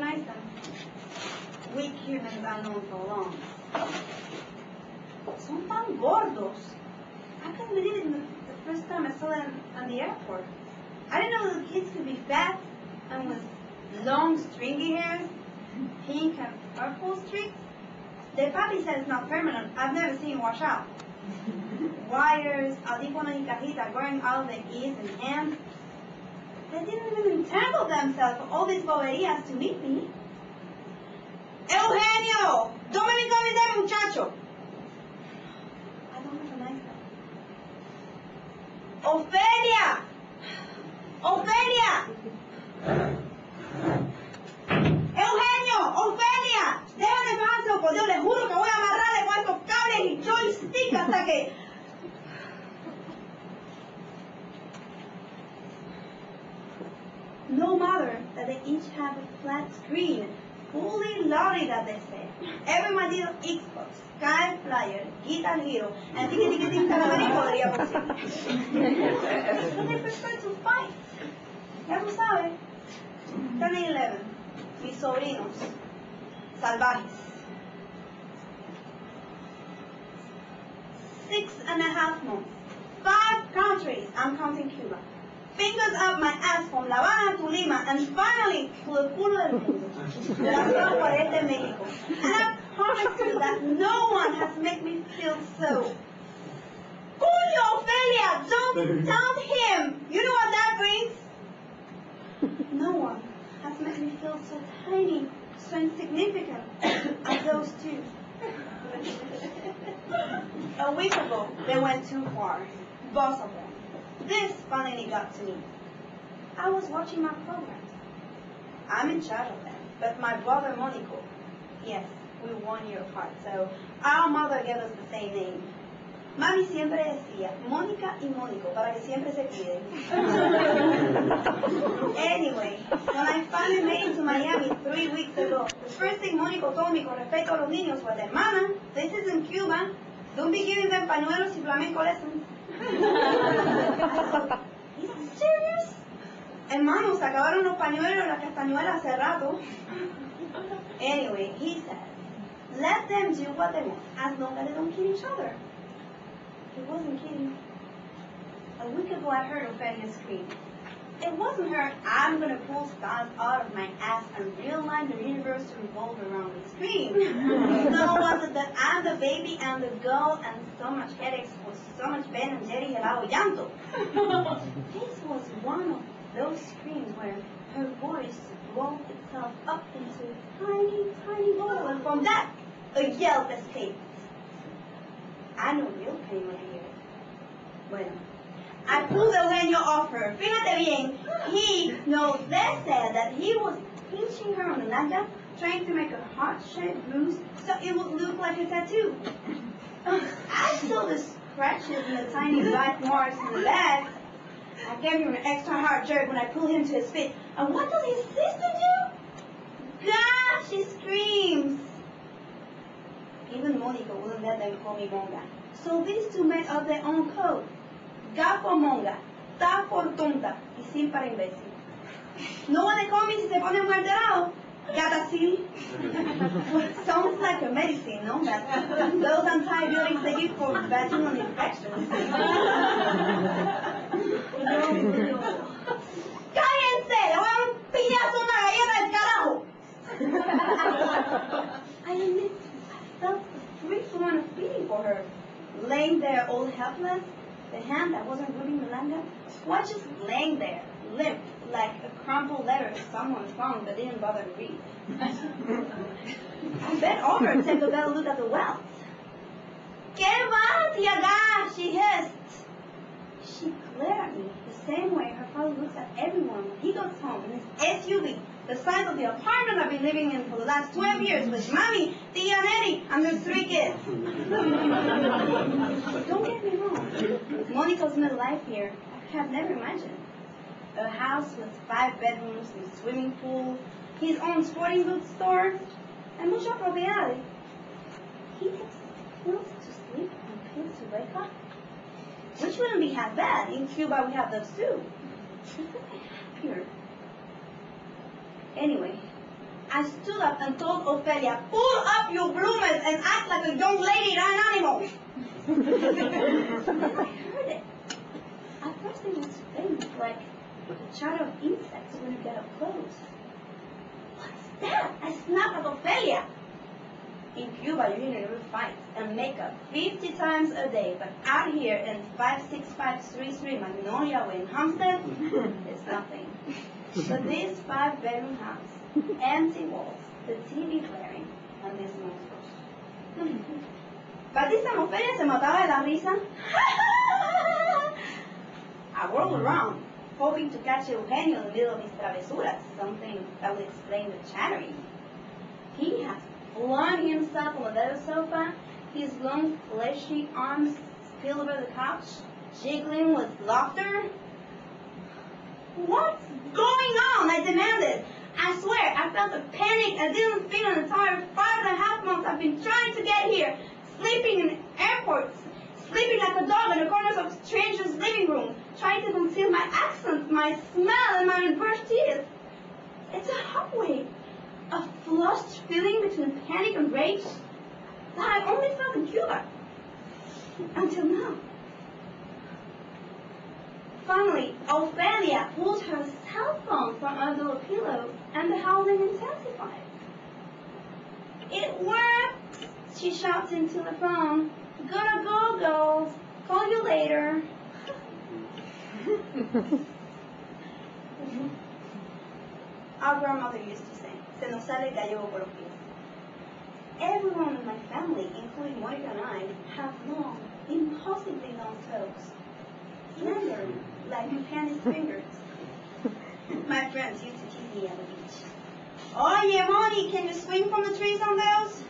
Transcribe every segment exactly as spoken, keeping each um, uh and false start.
recognize them. Weak humans are known for long. Son tan gordos. I couldn't believe it the first time I saw them on the airport. I didn't know little kids could be fat and with long stringy hairs, pink and purple streaks. Their papi said it's not permanent. I've never seen it wash out. Wires, audífonos y cajitas growing out of their ears and hands. They didn't even entangle themselves for all these boberías to meet me. Eugenio! Domenico, vete, muchacho! I don't recognize them. Ofelia! Ofelia! Eugenio, Ofelia, deja de bajarse o por Dios, les juro que voy a amarrarle con estos cables y joystick hasta que... No matter that they each have a flat screen, fully loaded as they say. Every maldito Xbox, Sky Flyer, Guitar Hero, and tiki tiki tiki calaverín podría posible. So they prefer to fight. Ya tú sabes. ten eleven. Mis sobrinos, salvajes. Six and a half months, five countries, I'm counting Cuba. Fingers up my ass from La Habana to Lima, and finally to the culo del mundo, La Ciudad de Mexico. And I promise you that no one has made me feel so. Julio, Ofelia, don't doubt him. You know what that brings? No one has made me feel so tiny, so insignificant as those two. A week ago, they went too far, both of them. This finally got to me. I was watching my programs. I'm in charge of them, but my brother Monico, yes, we're one year apart, so our mother gave us the same name. Mami siempre decía, Mónica y Mónico, para que siempre se cuiden. Anyway, when I finally made it to Miami three weeks ago, the first thing Mónico told me con respecto a los niños was, hermana, this is in Cuba, don't be giving them pañuelos y flamenco lessons. Is it serious? Hermanos, se acabaron los pañuelos y las castañuelas hace rato. Anyway, he said, let them do what they want, as long as they don't kill each other. He wasn't kidding. A week ago I heard Ofelia scream. It wasn't her, I'm going to pull stars out of my ass and realign the universe to revolve around me scream. No, was it that I'm the baby and the girl and so much headaches for so much Ben and Jerry helado llanto. This was one of those screams where her voice rolled itself up into a tiny, tiny ball, and from that, a yell escaped. I know real pain when I hear it. Well, I pulled Eugenio off her. Fíjate bien. He, no, they said that he was pinching her on the naga, trying to make a heart-shaped bruise so it would look like a tattoo. I saw the scratches and the tiny black marks in the back. I gave him an extra hard jerk when I pulled him to his feet. And what does his sister do? God, she screams. Even Monica wouldn't let them call me Monga. So these two made up their own code. Ga for Monga, ta for tonta, y sin para imbécil. No one they call me si se pone muerterao. Gatacil. Sounds like a medicine, no? That, those antibiotics they give for vaginal infections. ¡Cállense! ¡Le voy a dar un pillazo a una galleta del carajo! I admit felt a sweet one of feeling for her, laying there all helpless, the hand that wasn't rubbing Melanga, was just laying there, limp, like a crumpled letter someone found but didn't bother to read. I bent over and take a better look at the welt. Get out, Yaga! She hissed. She glared at me the same way her father looks at everyone when he goes home in his S U V. The size of the apartment I've been living in for the last twelve years with Mommy, Tia, and Eddie, and their three kids. Don't get me wrong. Monico's middle life here, I have never imagined. A house with five bedrooms, a swimming pool, his own sporting goods store, and mucha propiedad. He takes pills to sleep and pills to wake up. Which wouldn't be half bad. In Cuba, we have those too. It's happier. Anyway, I stood up and told Ofelia, pull up your bloomers and act like a young lady, not an animal. I heard it. At first it was faint, like a chatter of insects when you get up close. What's that? I snapped at Ofelia. In Cuba, you need to fight and makeup fifty times a day, but out here in five six five three three Magnolia, Wayne Hamstead, it's nothing. But this five-bedroom house, empty walls, the T V glaring, and these monsters. But this time Ofelia se mataba de la risa. I whirled around, hoping to catch Eugenio in the middle of his travesuras, something that would explain the chattering. He has flung himself on the leather sofa, his long fleshy arms spilled over the couch, jiggling with laughter. What's going on? I demanded. I swear, I felt a panic I didn't feel in the entire five and a half months I've been trying to get here, sleeping in airports, sleeping like a dog in the corners of strangers' living rooms, trying to conceal my accent, my smell, and my brushed teeth. It's a halfway. A flushed feeling between panic and rage that I only felt in Cuba. Until now. Finally, Ofelia pulled her cell phone from under the pillow and the howling intensified. It worked! She shouted into the phone. Gonna go, girls. Call you later. Our grandmother used to say, se nos sale el gallego por los pies. Everyone in my family, including Monico and I, have long, impossibly long toes. Slender, like Penny's fingers. My friends used to tease me at the beach. Oye, Moni, can you swing from the trees on those?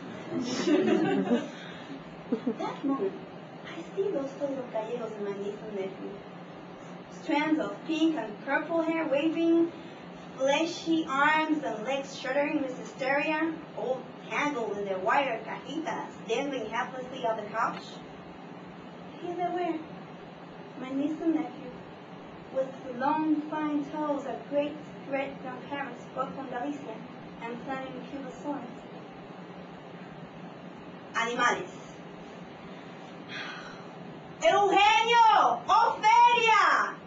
That moment, I see those toes of gallegos in my niece and nephew. Strands of pink and purple hair waving, fleshy arms and legs shuddering with hysteria, all tangled in their wire cajitas, dangling helplessly on the couch. Here they were, my niece and nephew, with long, fine toes of great-great-grandparents, both from Galicia and planting in Cuba soil. Animales. Eugenio! Ofelia!